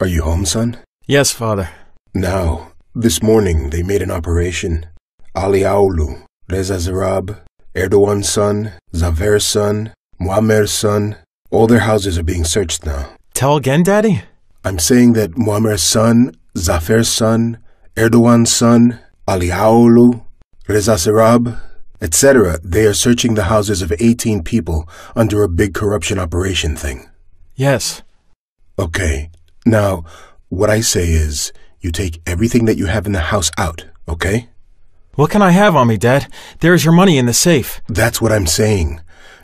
Are you home, son? Yes, father. Now, this morning they made an operation. Ali Aulu, Reza Zarrab, Erdogan's son, Zaver's son, Muammer's son, all their houses are being searched now. Tell again, Daddy? I'm saying that Muammer's son, Zafer's son, Erdogan's son, Ali Aulu, Reza Zarrab, etc. They are searching the houses of 18 people under a big corruption operation thing. Yes. Okay. Now, what I say is, you take everything that you have in the house out, okay? What can I have on me, Dad? There's your money in the safe. That's what I'm saying.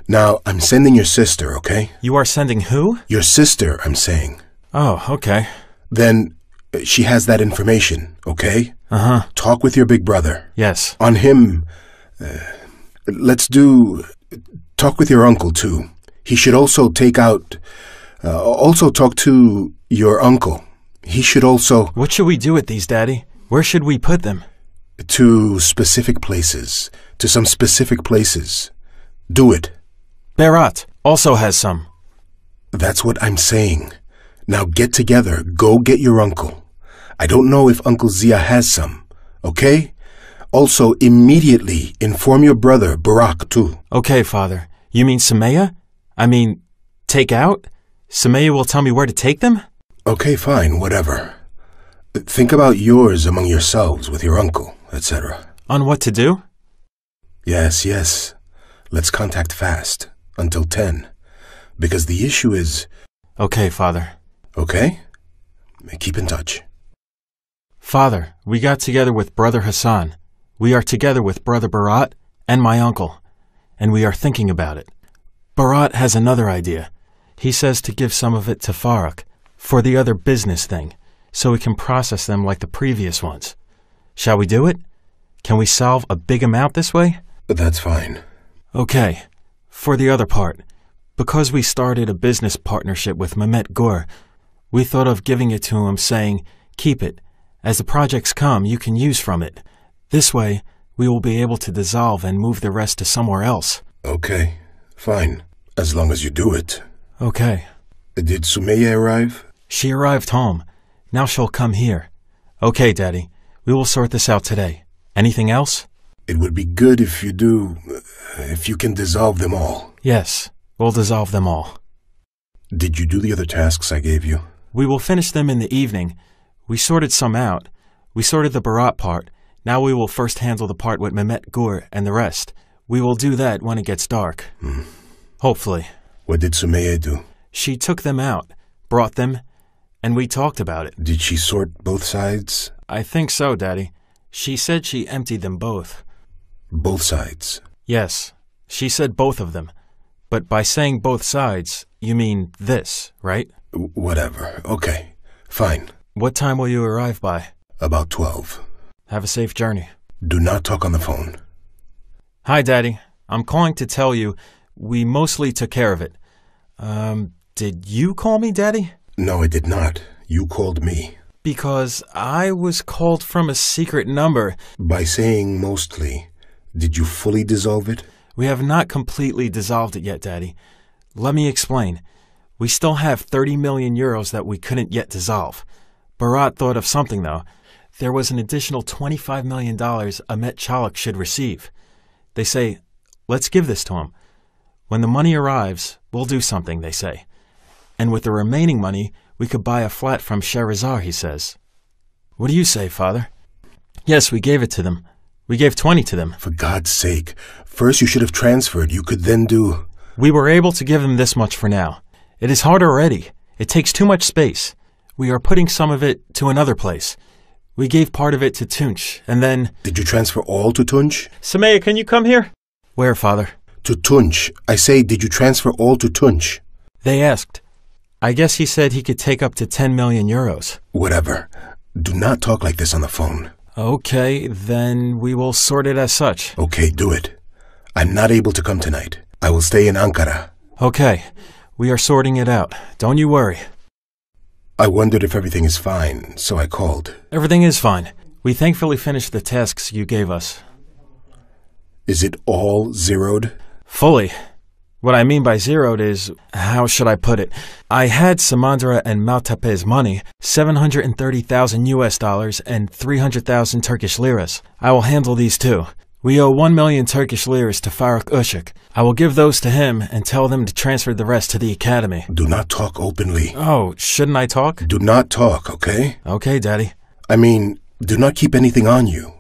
Now, I'm sending your sister, okay? You are sending who? Your sister, I'm saying. Oh, okay. Then, she has that information, okay? Uh-huh. Talk with your big brother. Yes. On him, talk with your uncle, too. He should also take out, also talk to your uncle. He should also... What should we do with these, Daddy? Where should we put them? To specific places. To some specific places. Do it. Berat also has some. That's what I'm saying. Now get together. Go get your uncle. I don't know if Uncle Zia has some. Okay? Also, immediately inform your brother, Barak, too. Okay, Father. You mean Samea? I mean, take out? Samea will tell me where to take them? Okay, fine, whatever. Think about yours among yourselves with your uncle, etc. On what to do? Yes, yes. Let's contact fast, until 10. Because the issue is... Okay, Father. Okay? Keep in touch. Father, we got together with Brother Hassan. We are together with Brother Barat and my uncle. And we are thinking about it. Barat has another idea. He says to give some of it to Faruk. For the other business thing, so we can process them like the previous ones. Shall we do it? Can we solve a big amount this way? That's fine. Okay, for the other part, because we started a business partnership with Mehmet Gore, we thought of giving it to him saying, keep it. As the projects come, you can use from it. This way, we will be able to dissolve and move the rest to somewhere else. Okay, fine, as long as you do it. Okay. Did Sümeyye arrive? She arrived home. Now she'll come here. Okay, Daddy. We will sort this out today. Anything else? It would be good if you do... if you can dissolve them all. Yes, we'll dissolve them all. Did you do the other tasks I gave you? We will finish them in the evening. We sorted some out. We sorted the Barat part. Now we will first handle the part with Mehmet Gur and the rest. We will do that when it gets dark. Mm. Hopefully. What did Sümeyye do? She took them out, brought them, and we talked about it. Did she sort both sides? I think so, Daddy. She said she emptied them both. Both sides? Yes. She said both of them. But by saying both sides, you mean this, right? Whatever. Okay. Fine. What time will you arrive by? About 12. Have a safe journey. Do not talk on the phone. Hi, Daddy. I'm calling to tell you we mostly took care of it. Did you call me, Daddy? No, I did not. You called me. Because I was called from a secret number. By saying mostly, did you fully dissolve it? We have not completely dissolved it yet, Daddy. Let me explain. We still have 30 million euros that we couldn't yet dissolve. Barat thought of something, though. There was an additional $25 million Ahmet Chalik should receive. They say, let's give this to him. When the money arrives, we'll do something, they say. And with the remaining money, we could buy a flat from Sherazar, he says. What do you say, Father? Yes, we gave it to them. We gave 20 to them. For God's sake. First you should have transferred. You could then do... We were able to give them this much for now. It is hard already. It takes too much space. We are putting some of it to another place. We gave part of it to Tunç, and then... Did you transfer all to Tunç? Samea, can you come here? Where, Father? To Tunç. I say, did you transfer all to Tunç? They asked. I guess he said he could take up to 10 million euros. Whatever. Do not talk like this on the phone. Okay, then we will sort it as such. Okay, do it. I'm not able to come tonight. I will stay in Ankara. Okay. We are sorting it out. Don't you worry. I wondered if everything is fine, so I called. Everything is fine. We thankfully finished the tasks you gave us. Is it all zeroed? Fully. What I mean by zeroed is, how should I put it? I had Samandira and Maltepe's money, $730,000 and 300,000 Turkish liras. I will handle these two. We owe 1 million Turkish liras to Faruk Uşak. I will give those to him and tell them to transfer the rest to the academy. Do not talk openly. Oh, shouldn't I talk? Do not talk, okay? Okay, Daddy. I mean, do not keep anything on you.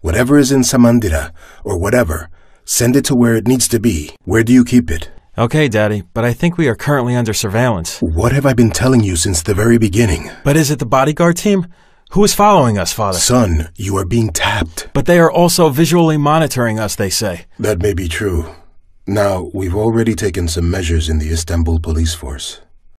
Whatever is in Samandira, or whatever, send it to where it needs to be. Where do you keep it? Okay, Daddy, but I think we are currently under surveillance. What have I been telling you since the very beginning? But is it the bodyguard team? Who is following us, Father? Son, you are being tapped. But they are also visually monitoring us, they say. That may be true. Now, we've already taken some measures in the Istanbul police force.